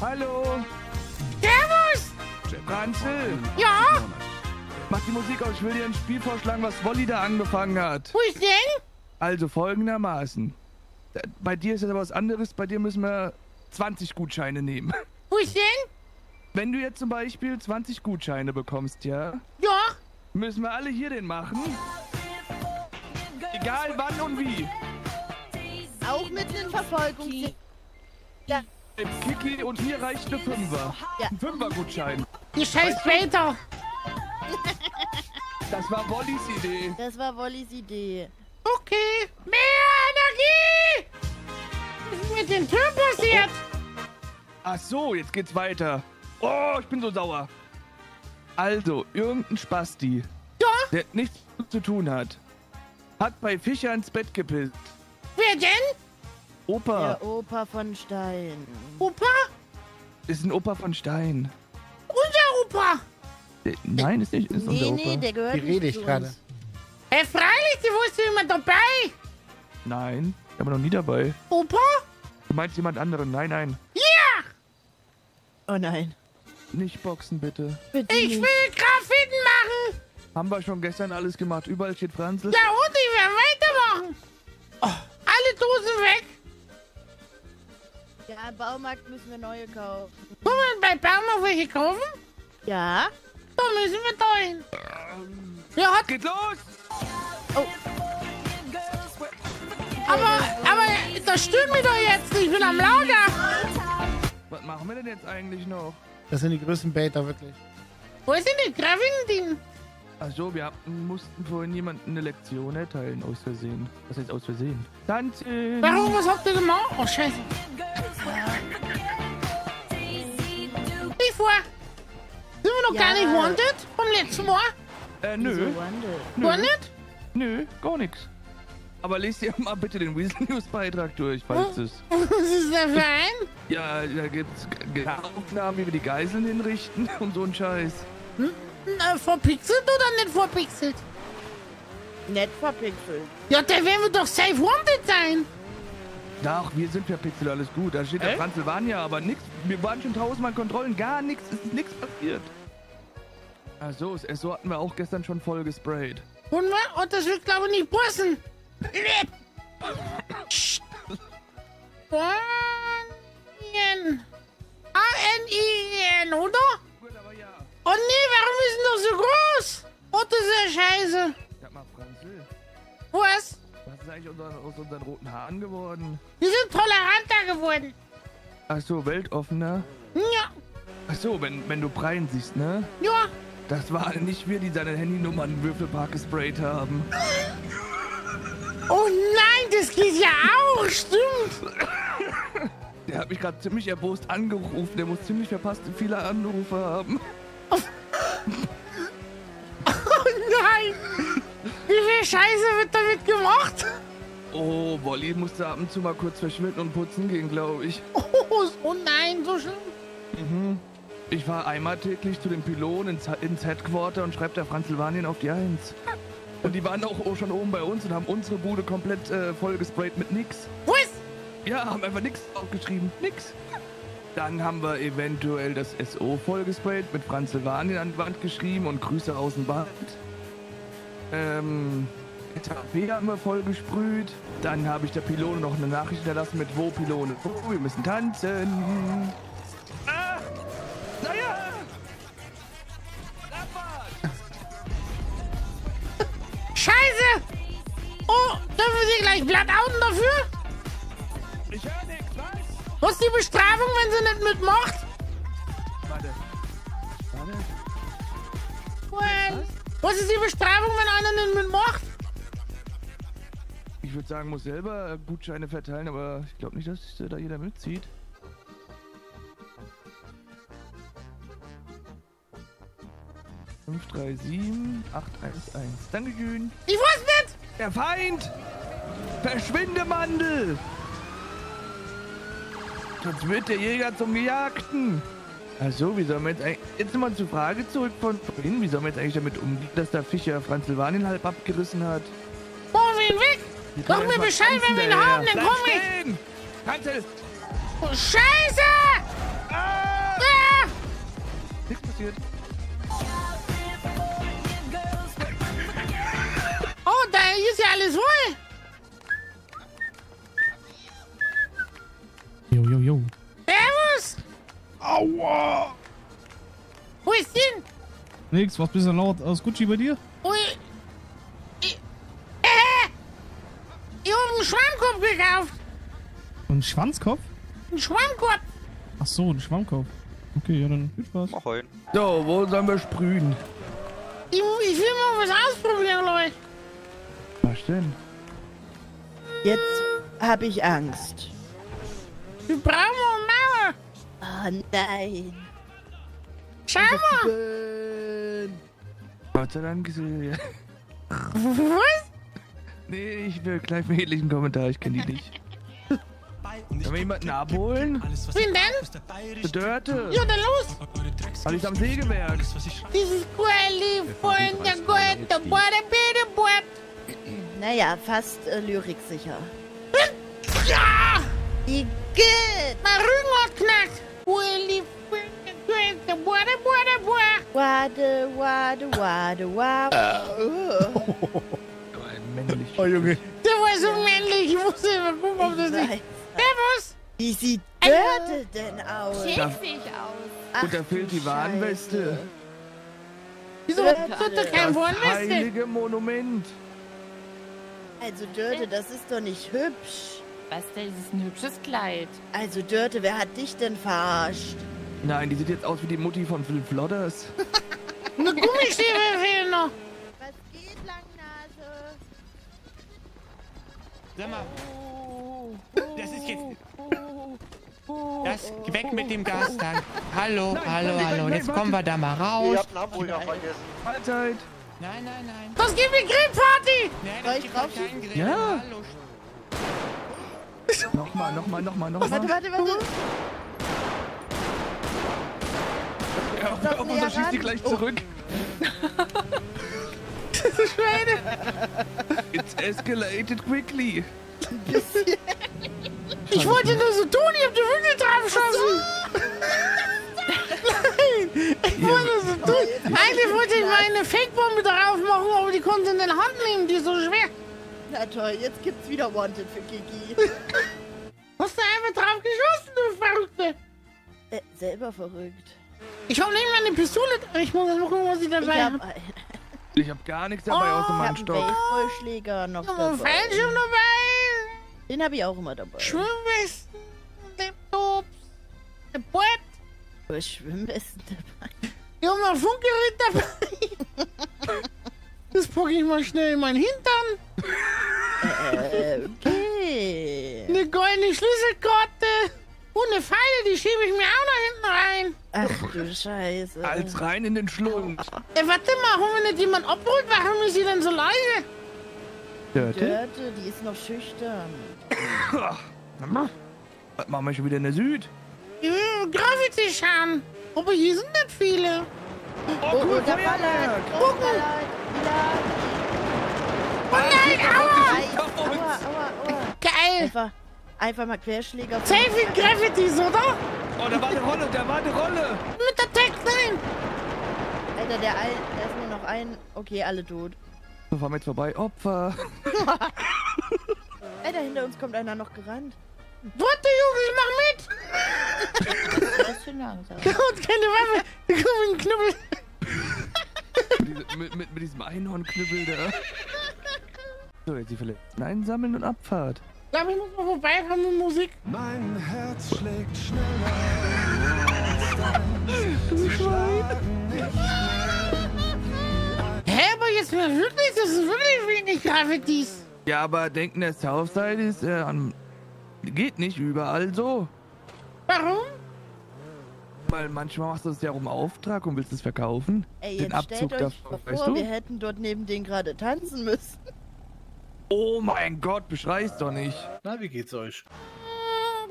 Hallo. Servus. Jeff Ranzel. Ja? Mach die Musik aus, ich will dir ein Spiel vorschlagen, was Wolli da angefangen hat. Wo ist denn? Also folgendermaßen. Bei dir ist jetzt aber was anderes, bei dir müssen wir 20 Gutscheine nehmen. Wo ist denn? Wenn du jetzt zum Beispiel 20 Gutscheine bekommst, ja? Ja. Müssen wir alle hier den machen. Egal wann und wie. Auch mit einem Verfolgungs... Ja. Kiki und mir reicht eine Fünfer. Ja. Ein Fünfer-Gutschein. Die scheiß Traitor. Das war Wollis Idee. Das war Wollis Idee. Okay. Mehr Energie! Was ist mit dem Turm passiert? Oh, oh. Ach so, jetzt geht's weiter. Oh, ich bin so sauer. Also, irgendein Spasti, ja? Der nichts zu tun hat, hat bei Fischer ins Bett gepisst. Wer denn? Opa. Der Opa von Stein. Opa? Ist ein Opa von Stein. Unser Opa? Der, nein, ist nicht. Ist nee, unser Opa. Nee, der gehört nicht. Rede ich gerade. Hey, freilich, du wusstest jemand dabei. Nein, ich war noch nie dabei. Opa? Du meinst jemand anderen? Nein, nein. Ja! Yeah! Oh nein. Nicht boxen, bitte. Bitte ich nicht. Will Graffiten machen. Haben wir schon gestern alles gemacht. Überall steht Franzl. Ja, und ich werde weitermachen. Oh. Alle Dosen weg. Ja, im Baumarkt müssen wir neue kaufen. Wollen wir bei Baumarkt welche kaufen? Ja. Da müssen wir dahin. Ja, hat... Geht los. Oh. Aber, das stimmt mir doch jetzt. Ich bin am Lager. Was machen wir denn jetzt eigentlich noch? Das sind die größten Beta, wirklich. Wo sind die Graffiti-Team? Achso, wir mussten vorhin jemanden eine Lektion erteilen, aus Versehen. Was heißt aus Versehen? Tanzen! Warum, was habt ihr gemacht? Oh, scheiße. Wie vor? Sind wir noch gar nicht wanted vom letzten Mal? Nö. Wanted? Wanted? Nö, gar nichts. Aber lest dir mal bitte den Weasel News Beitrag durch, falls es. Was ist der für ein? Ja, da gibt's Aufnahmen, wie wir die Geiseln hinrichten und so ein Scheiß. Hm? Verpixelt oder nicht verpixelt? Nicht verpixelt. Ja, da werden wir doch safe wanted sein. Doch, wir sind verpixelt, alles gut. Da steht der Transylvania, aber nichts. Wir waren schon 1000-mal Kontrollen, gar nichts, ist nichts passiert. Ach so, so hatten wir auch gestern schon voll gesprayt. Und das wird, glaube ich, nicht passen. Franien. A-N-I-E-N, oder? Oh nee, warum ist denn das so groß? Oh, das ist ja scheiße. Sag mal, Franzl. Was? Was ist eigentlich aus unseren roten Haaren geworden? Wir sind toleranter geworden. Ach so, weltoffener? Ja. Ach so, wenn du Brein siehst, ne? Ja. Das waren nicht wir, die seine Handynummer an den Würfelpark gesprayt haben. Oh nein, das geht ja auch, stimmt. Der hat mich gerade ziemlich erbost angerufen. Der muss ziemlich verpasst viele Anrufe haben. Oh, oh nein. Wie viel Scheiße wird damit gemacht? Oh, Wolli musste ab und zu mal kurz verschwinden und putzen gehen, glaube ich. Oh nein, so schlimm. Mhm. Ich fahre einmal täglich zu den Pilonen ins Headquarter und schreibe der Franzlvanien auf die 1. Und die waren auch schon oben bei uns und haben unsere Bude komplett vollgesprayt mit nix. Was? Ja, haben einfach nix aufgeschrieben. Nix. Dann haben wir eventuell das SO vollgesprayt mit Transylvanien an die Wand geschrieben und Grüße aus dem Bad. SAP haben wir vollgesprüht. Dann habe ich der Pilone noch eine Nachricht hinterlassen mit Wo Pilone. Oh, wir müssen tanzen. Ah! Naja! Scheiße! Oh, dürfen Sie gleich Blattauten dafür? Ich höre nichts, was? Was ist die Bestrafung, wenn sie nicht mitmacht? Warte. Well. Was ist die Bestrafung, wenn einer nicht mitmacht? Ich würde sagen, muss selber Gutscheine verteilen, aber ich glaube nicht, dass da jeder mitzieht. Dankeschön. Ich wusste nicht! Der Feind! Verschwinde, Mandel! Sonst wird der Jäger zum Gejagten. Also, wie sollen wir jetzt eigentlich... Jetzt nochmal zur Frage zurück von vorhin. Wie sollen wir jetzt eigentlich damit umgehen, dass der Fischer Franzlvanien halb abgerissen hat? Machen wir ihn weg! Sag mir Bescheid, wenn wir ihn haben, dann komm ich! Franzl! Oh, Scheiße! Ah! passiert. Oh, da ist ja alles voll. Jo, jo, jo. Servus. Aua. Wo ist denn? Nix, was bist du laut? Aus Gucci bei dir? Ui. Ich hab einen Schwammkopf gekauft. Ein Schwanzkopf? Ein Schwammkopf. Ach so, ein Schwammkopf. Okay, ja dann viel Spaß. Mach rein. So, wo sollen wir sprühen? Ich will mal was ausprobieren, Leute. Was denn? Jetzt habe ich Angst. Wir brauchen eine Mauer. Oh nein. Schau mal. Gott sei Dank. Was? Nee, ich will gleich einen ähnlichen Kommentar, ich kenne die nicht. Können wir jemanden abholen? Wen denn? Die Dörte. Ja, dann los. Alles am Sägewerk. Dieses Quelli von der Goethe, Boah. Naja, fast lyriksicher. Ja! Wie geht? Mein Rücken hat knackt. Quelli von der Goethe, Boah. Wade. Männlich. Oh Junge. Der war so männlich, ich wusste immer, guck, ob das nicht. Servus! Wie sieht Dörte denn aus? Schäfig aus. Und da fehlt die Warnweste. Wieso hat er keine Warnweste? Das heilige Monument. Also Dörte, das ist doch nicht hübsch. Was denn? Das ist ein hübsches Kleid. Also Dörte, wer hat dich denn verarscht? Nein, die sieht jetzt aus wie die Mutti von Phil Flodders. Eine Gummistiefel fehlen noch. Was geht, Langnase? Sag mal. Das ist jetzt... Das, weg mit dem Gastank. Hallo, nein, hallo. Jetzt kommen wir da mal raus. Ich hab Napoleon vergessen. Mahlzeit. Nein. Was gibt eine Grillparty? Nein, das keinen Grill. Ja. Hallo. Nochmal. Warte. Ja, aber so schießt die gleich zurück. Schwede. It's escalated quickly. Ich wollte nur so tun, ich hab die Wünsche drauf geschossen. Nein, ich wollte nur so tun. Eigentlich wollte ich meine Fake-Bombe drauf machen, aber die konnte in den Hand nehmen, die ist so schwer. Na toll, jetzt gibt's wieder Wanted für Kiki. Hast du einfach drauf geschossen, du Verrückte? Selber verrückt. Ich hab nicht mal eine Pistole, ich muss jetzt gucken, was ich dabei habe. Ich hab gar nichts dabei, außer meinen Stock. Ich hab einen Baseballschläger noch dabei. Einen Fallschirm dabei. Den hab ich auch immer dabei. Schwimmwesten, Laptops, der Board. Schwimmwesten dabei. Ich hab noch ein Funkgerät dabei. Das packe ich mal schnell in meinen Hintern. Okay. Eine goldene Schlüsselkarte. Und eine Pfeile, die schiebe ich mir auch noch hinten rein. Ach du Scheiße. Als rein in den Schlund. Ey, warte mal, wenn nicht jemand abholt, warum ist sie denn so leise? Dörte, die ist noch schüchtern. Was machen wir schon wieder in der Süd? Ja, Graffiti schauen. Aber hier sind nicht viele. Oh, cool, da ballert. Gucken. Oh nein, aua. Geil. Einfach mal Querschläger. Safe in Graffitis, oder? Oh, da war eine Rolle. Mit der Tech, nein. Alter, da ist nur noch ein. Okay, alle tot. So, fahren wir jetzt vorbei. Opfer. Alter, hinter uns kommt einer noch gerannt. Warte, Junge, ich mach mit. Das ist schon langsam. Und keine Waffe. Komm, mit dem Knüppel. mit diesem Einhornknüppel da. So, jetzt die Verletzten einsammeln und Abfahrt. Ich glaube, ich muss mal vorbeifahren mit Musik. Mein Herz schlägt schneller. Hä, aber jetzt wirklich, das ist wirklich wenig Graffitis. Ja, aber denken, der Southside ist geht nicht überall so. Warum? Weil manchmal machst du es ja um Auftrag und willst es verkaufen. Ey, jetzt den Abzug stellt euch davon, weißt du? Wir hätten dort neben denen gerade tanzen müssen. Oh mein Gott, beschreis doch nicht. Na, wie geht's euch?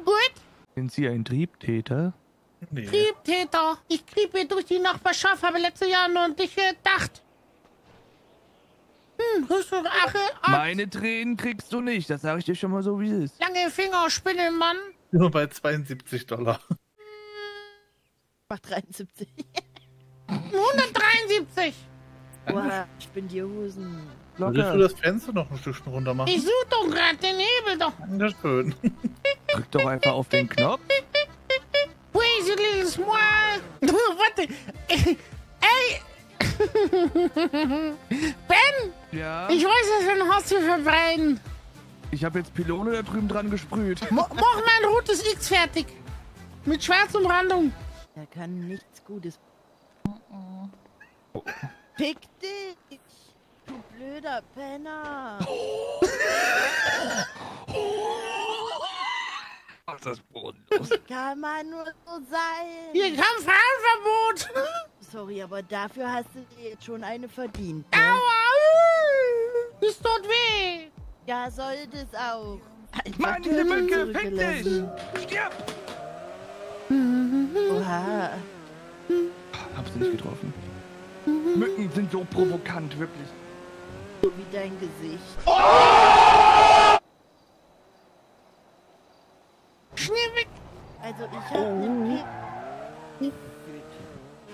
Gut. Sind Sie ein Triebtäter? Nee. Triebtäter. Ich triebe durch die Nachbarschaft, habe letztes Jahr nur an dich gedacht. Meine Tränen kriegst du nicht, das sage ich dir schon mal so, wie es ist. Lange Finger, Spinnelmann. Nur bei $72. Macht 73. 173. Boah, ich bin die Hosen. Willst du das Fenster noch ein Stückchen runter machen? Ich suche doch gerade den Hebel doch. Das ist schön. Drück doch einfach auf den Knopf. Crazy little smile. Warte. Ey. Ben. Ja? Ich weiß, dass wir ein Haus hier verbrennen. Ich habe jetzt Pilone da drüben dran gesprüht. Mach mal ein rotes X fertig. Mit schwarzem Randung. Da kann nichts Gutes. Oh. Fick dich, du blöder Penner. Ach, das bodenlos. Kann man nur so sein. Hier kam Fahrverbot. Sorry, aber dafür hast du dir jetzt schon eine verdient. Ne? Aua! Das tut weh. Ja, soll das auch. Meine Lippe, fick dich! Stirb! Oha. Hab's nicht getroffen. Mücken sind so provokant, wirklich. So wie dein Gesicht. Oh! Schnell weg! Also ich hab einen Pick.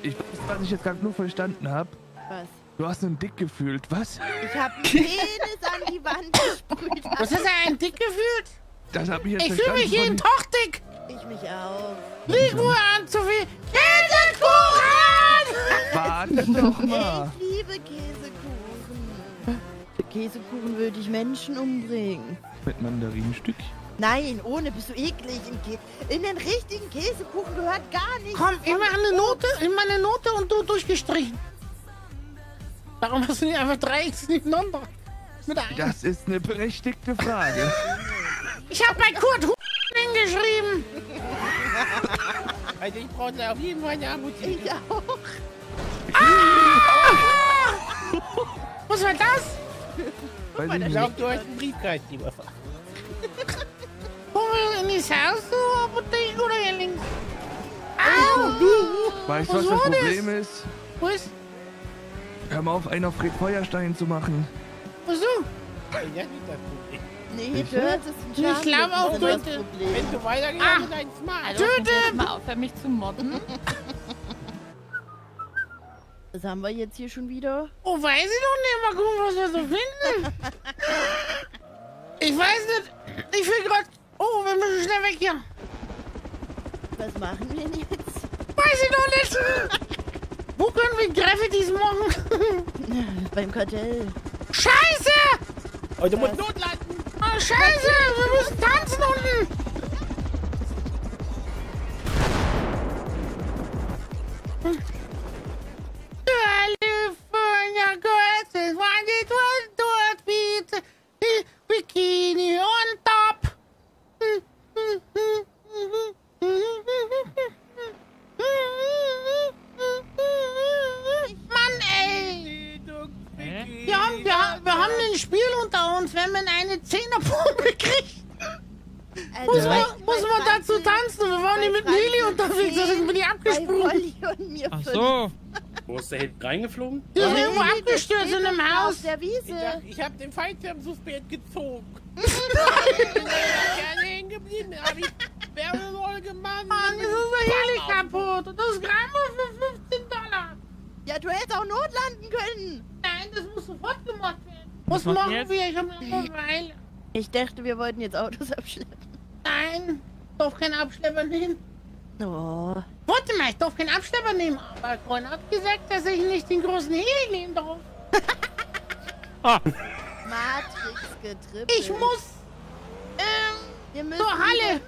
Ich weiß, was ich jetzt gerade nur verstanden habe. Was? Du hast einen Dick gefühlt, was? Ich hab einen Penis an die Wand gesprüht. Was hast du einen Dick gefühlt? Das hab ich jetzt verstanden. Ich fühle mich jeden Tag dick. Ich mich auch. Leg Uhr an, zu viel Käsekuchen! Warte doch mal. Ich liebe Käsekuchen. Für Käsekuchen würde ich Menschen umbringen. Mit Mandarinenstück? Nein, ohne. Bist du eklig. In den richtigen Käsekuchen gehört gar nichts. Komm, immer eine Note und du durchgestrichen. Warum hast du nicht einfach 3 X nebeneinander? Das ist eine berechtigte Frage. Ich habe bei Kurt hingeschrieben. Also ich brauche auf jeden Fall eine Apotheke. Ich auch. Ah! Was war das? Ich glaube, du hast einen Briefkasten, lieber Vater. Wollen wir in das Haus zur Apotheke oder hier links? Au! Weißt du, was das Problem ist? Was? Hör mal auf, einen auf Fred Feuerstein zu machen. Wieso? Ja, nicht das Problem. Nee, Dörte ist ein Schaden. Ich glaube auch, Dörte. Wenn du weitergehst, ist ein Smart. Dörte! Mal aufhören, mich zu mobben. Was haben wir jetzt hier schon wieder? Oh, weiß ich doch nicht. Mal gucken, was wir so finden. Ich weiß nicht. Ich will gerade... Oh, wir müssen schnell weg hier. Was machen wir denn jetzt? Weiß ich doch nicht. Wo können wir Graffitis machen? Beim Kartell. Scheiße! Oh, du musst notleiten. Oh, scheiße! Wir müssen tanzen unten. Bikini on top. Mann, ey. Wir haben ein Spiel unter uns, wenn man eine 10er-Pumpe kriegt. Muss man dazu tanzen. Wir waren nicht mit Nelly unterwegs, deswegen bin ich abgesprungen. Ach so. Wo ist der hinten reingeflogen? Ja, wir sind abgestürzt in einem Haus. Der Wiese. Ich hab den Fallschirm so spät gezogen. Ich bin gerne hingeblieben. Aber ich wäre wohl gemacht. Mann, das ist Heli kaputt. Und das Gramm für $15. Ja, du hättest auch notlanden können. Nein, das muss sofort gemacht werden. Was machen wir? Ich hab eine Weile. Ich dachte, wir wollten jetzt Autos abschleppen. Nein, ich darf keinen Abschlepper nehmen. Oh. Warte mal, ich darf keinen Abschlepper nehmen, aber Gron hat gesagt, dass ich nicht den großen Heli nehmen darf. Ah. Matrix getrippelt. Ich muss zur Halle.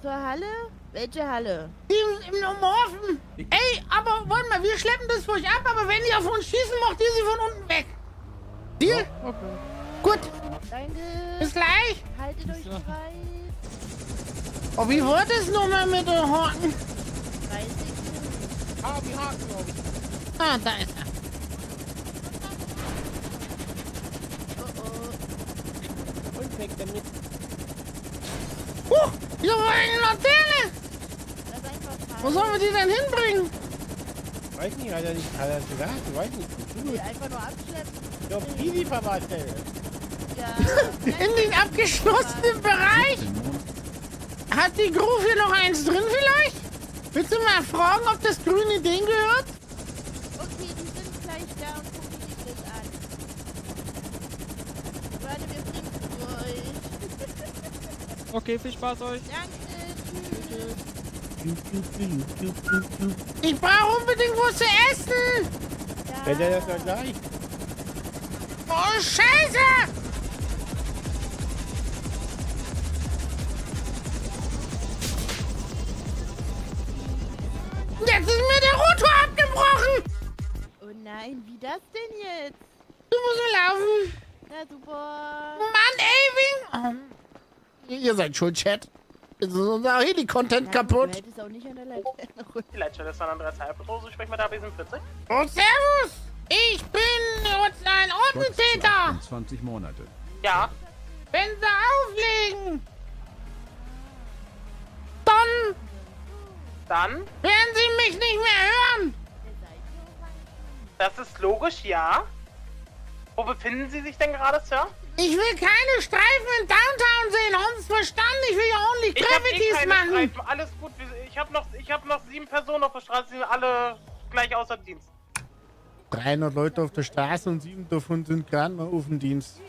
Zur Halle? Welche Halle? Im Nomorphen. Ey, aber warte mal, wir schleppen das für euch ab, aber wenn die auf uns schießen, macht ihr sie von unten weg. Deal? Ja, okay. Gut. Danke. Bis gleich. Haltet euch frei. Oh, wie war das nochmal mit den Horten? Weiß ich nicht. Ah, die Haken, glaube ich. Ah, da ist er. Oh, oh. Und weg damit. Huch, wir wollen eine Laterne. Wo sollen wir die denn hinbringen? Weiß nicht, hat er gesagt, ich weiß nicht. Die einfach nur abschleppen. Ich glaube, die Lieferbaustelle. Ja. In den abgeschlossenen Bereich. Hat die Groove hier noch eins drin vielleicht? Willst du mal fragen, ob das grüne Ding gehört? Oh, gleich da und gucken sich das an. Warte, wir bringen es euch. Okay, viel Spaß euch. Danke, tschüss. Ich brauche unbedingt was zu essen. Ja. Ja, ja, ja, gleich. Oh, Scheiße! Jetzt ist mir der Rotor abgebrochen! Oh nein, wie das denn jetzt? Du musst laufen! Na super! Mann, ey, ihr seid schuld, Chat! Jetzt ist unser Heli-Content kaputt! Du hättest auch nicht an der Leitstelle von Andreas Halbbrose, sprich mal da, wir sind 40. Oh, servus! Ich bin ein Ordnungstäter! 20 Monate. Ja. Wenn sie auflegen, dann werden sie mich nicht mehr hören! Das ist logisch, ja. Wo befinden Sie sich denn gerade, Sir? Ich will keine Streifen in Downtown sehen, haben Sie verstanden? Ich will ja only Gravities machen! Streifen. Alles gut, ich hab noch 7 Personen auf der Straße, die sind alle gleich außer Dienst. 300 Leute auf der Straße und 7 davon sind gerade mal auf dem Dienst.